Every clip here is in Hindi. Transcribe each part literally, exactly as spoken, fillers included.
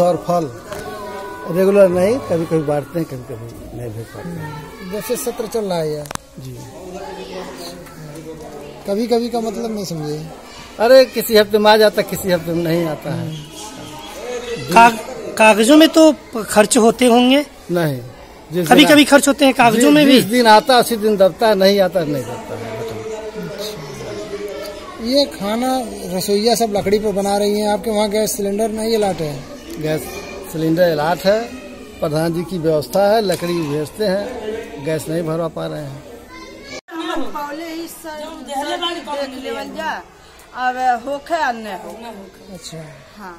दूध और फल रेगुलर नहीं, कभी कभी बांटते हैं, कभी कभी नहीं भेज पाते। जैसे सत्र चल रहा है जी, कभी कभी का मतलब नहीं समझे, अरे किसी हफ्ते में आ जाता, किसी हफ्ते में नहीं आता है। काग, कागजों में तो खर्च होते होंगे? नहीं, कभी कभी खर्च होते हैं कागजों में भी। दिन आता उसी दिन दबता, नहीं आता नहीं दबता है। ये खाना रसोईया सब लकड़ी पर बना रही हैं, आपके वहाँ गैस सिलेंडर नहीं अलाट है? गैस सिलेंडर अलाट है, प्रधान जी की व्यवस्था है, लकड़ी भेजते हैं, गैस नहीं भरवा पा रहे हैं। अब होके अन्य हो। अच्छा, हाँ,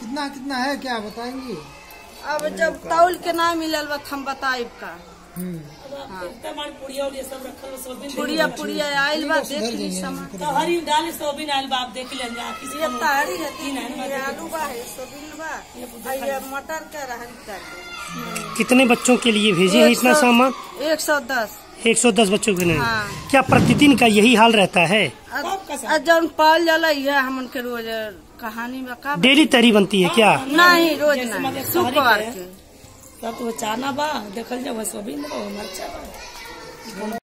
कितना कितना है क्या बताएंगी? अब जब तौल के ना मिलल बत हम बताइब का। हाँ, पुड़िया पुड़िया आयल बा देख ली समा। तहरी डाल सोबिन आयल बा आप देख लें जा। ये तहरी है तीन है, आलू बा है, सोबिन बा, ये मटर का रहन कर। कितने बच्चों के लिए भेजे है इतना सामान? एक सौ दस एक सौ दस बच्चों के लिए। हाँ। क्या प्रतिदिन का यही हाल रहता है? जब पाल जाला है हम उनके रोज कहानी में का डेली तरी बनती है क्या? नहीं, रोज नहीं, शुक्रवार के। तब तो चाना बा देखल जाओ, सोबिन बा, मरचा बा।